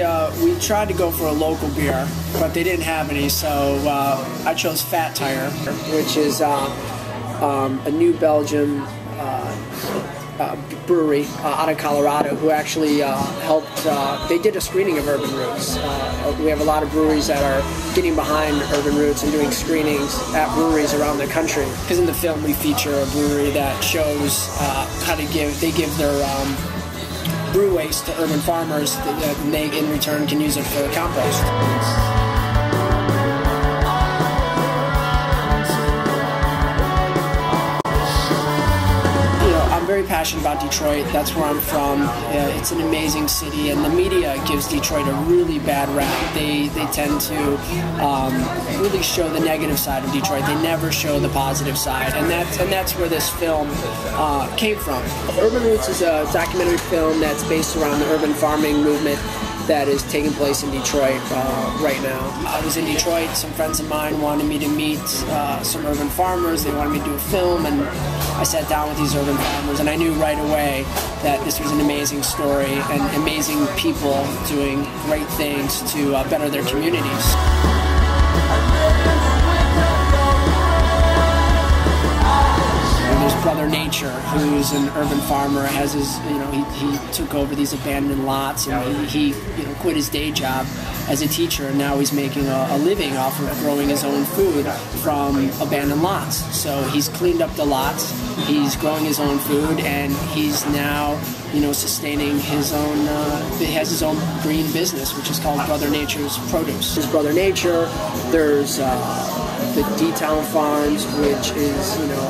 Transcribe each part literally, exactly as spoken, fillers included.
we uh, we tried to go for a local beer, but they didn't have any, so uh, I chose Fat Tire, which is uh, um, a New Belgium uh, uh, brewery uh, out of Colorado, who actually uh, helped. Uh, they did a screening of Urban Roots. Uh, we have a lot of breweries that are getting behind Urban Roots and doing screenings at breweries around the country. Because in the film, we feature a brewery that shows uh, how to give. They give their um, brew waste to urban farmers that they in return can use it for compost. You know, I'm very passionate about Detroit. That's where I'm from. Uh, it's an amazing city, and the media gives Detroit a really bad rap. They they tend to um, really show the negative side of Detroit. They never show the positive side, and that's and that's where this film uh, came from. Urban Roots is a documentary film that's based around the urban farming movement that is taking place in Detroit uh, right now. I was in Detroit. Some friends of mine wanted me to meet uh, some urban farmers. They wanted me to do a film, and I sat down with these urban farmers, and I knew right away that this was an amazing story and amazing people doing great things to uh, better their communities. Brother Nature, who's an urban farmer, has his, you know, he, he took over these abandoned lots, and he, he you know, quit his day job as a teacher, and now he's making a, a living off of growing his own food from abandoned lots. So he's cleaned up the lots, he's growing his own food, and he's now, you know, sustaining his own, uh, he has his own green business, which is called Brother Nature's Produce. There's Brother Nature, there's, uh, the D Town Farms, which is, you know,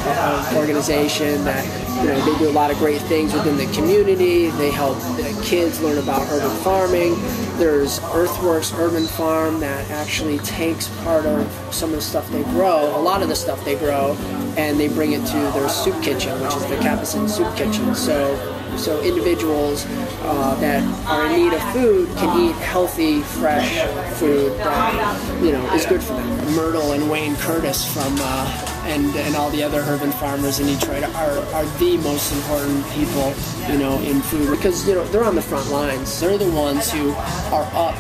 an organization that, you know, they do a lot of great things within the community. They help the kids learn about urban farming. There's Earthworks Urban Farm that actually takes part of some of the stuff they grow, a lot of the stuff they grow, and they bring it to their soup kitchen, which is the Capuchin soup kitchen. So, so individuals uh, that are in need of food can eat healthy, fresh food that, you know, is good for them. Myrtle and Jaime Curtis from uh, and and all the other urban farmers in Detroit are are the most important people, you know, in food, because, you know, they're on the front lines. They're the ones who are up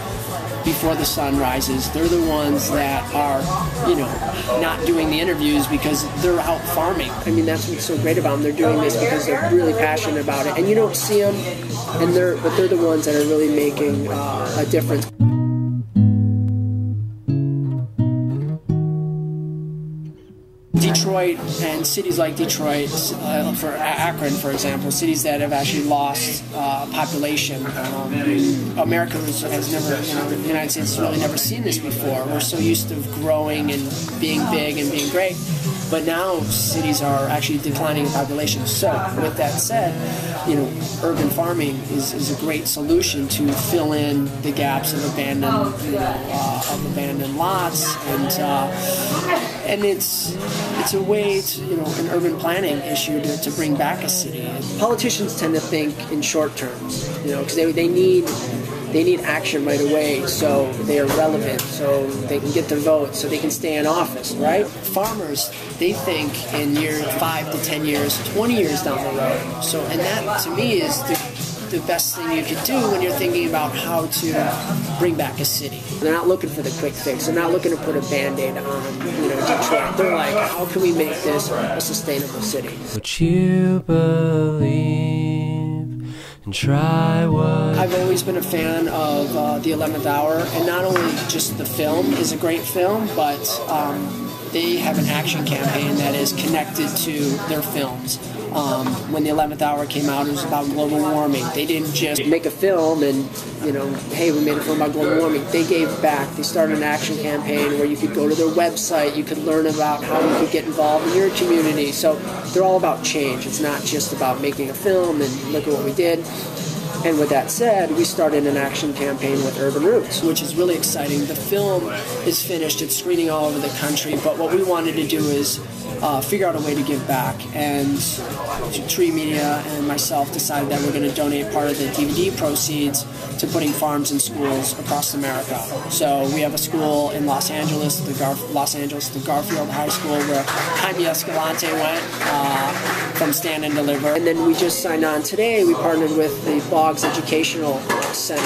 before the sun rises. They're the ones that are, you know, not doing the interviews because they're out farming. I mean, that's what's so great about them. They're doing this because they're really passionate about it, and you don't see them, and they're but they're the ones that are really making uh, a difference. Detroit and cities like Detroit, uh, for Akron, for example, cities that have actually lost uh, population. Um, America has never, you know, the United States has really never seen this before. We're so used to growing and being big and being great, but now cities are actually declining in population. So, with that said, you know, urban farming is, is a great solution to fill in the gaps of abandoned, you know, uh, of abandoned lots, and uh, and it's it's a way to, you know, an urban planning issue to, to bring back a city. Politicians tend to think in short terms, you know, because they they need. They need action right away, so they are relevant, so they can get the vote, so they can stay in office, right? Farmers, they think in year five to ten years, twenty years down the road. So, and that to me is the, the best thing you could do when you're thinking about how to bring back a city. They're not looking for the quick fix. They're not looking to put a Band-Aid on, you know, Detroit. They're like, how can we make this a sustainable city? Would you believe? And try what I've always been a fan of uh, the eleventh Hour, and not only just the film is a great film, but um, they have an action campaign that is connected to their films. Um, when the eleventh Hour came out, it was about global warming. They didn't just make a film and, you know, hey, we made a film about global warming. They gave back. They started an action campaign where you could go to their website, you could learn about how you could get involved in your community. So they're all about change. It's not just about making a film and look at what we did. And with that said, we started an action campaign with Urban Roots, which is really exciting. The film is finished. It's screening all over the country. But what we wanted to do is uh, figure out a way to give back. And Tree Media and myself decided that we're going to donate part of the D V D proceeds to putting farms in schools across America. So we have a school in Los Angeles, the Garf Los Angeles, the Garfield High School, where Jaime Escalante went uh, from Stand and Deliver. And then we just signed on today. We partnered with the Boggs Educational Center.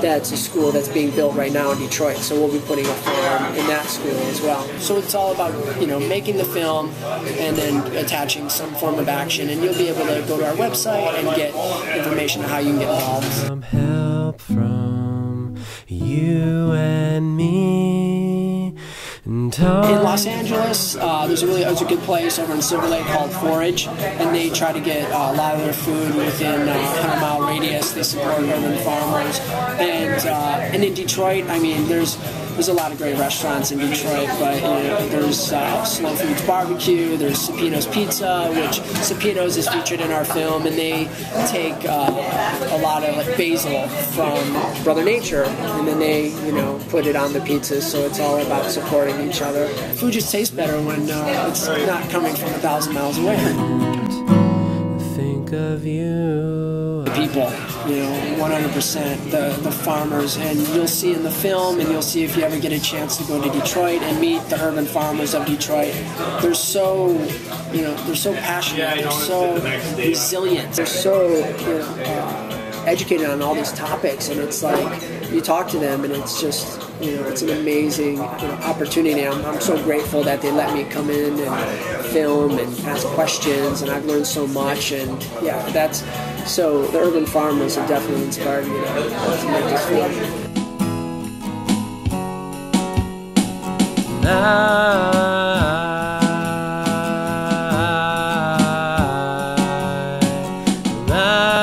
that's a school that's being built right now in Detroit, so we'll be putting a farm in that school as well. So it's all about, you know, making the film and then attaching some form of action, and you'll be able to go to our website and get information on how you can get involved. Some help from you and me. In Los Angeles, uh, there's a really there's a good place over in Silver Lake called Forage, and they try to get uh, a lot of their food within a uh, one hundred mile radius. They support urban farmers, and uh, and in Detroit, I mean, there's there's a lot of great restaurants in Detroit, but you know, there's uh, Slow Foods Barbecue, there's Cipino's Pizza, which Cipino's is featured in our film, and they take uh, a lot of like basil from Brother Nature, and then they you know put it on the pizzas, so it's all about supporting each other. Food just tastes better when uh, it's not coming from a thousand miles away. Think of you. The people, you know, one hundred percent, the, the farmers, and you'll see in the film, and you'll see if you ever get a chance to go to Detroit and meet the urban farmers of Detroit. They're so, you know, they're so passionate, they're so resilient, they're so, you know, uh, educated on all these topics, and it's like, you talk to them, and it's just, you know, it's an amazing, you know, opportunity. I'm, I'm so grateful that they let me come in and film and ask questions, and I've learned so much, and yeah, that's, so the urban farmers have definitely inspired me to, to make this film. I, I,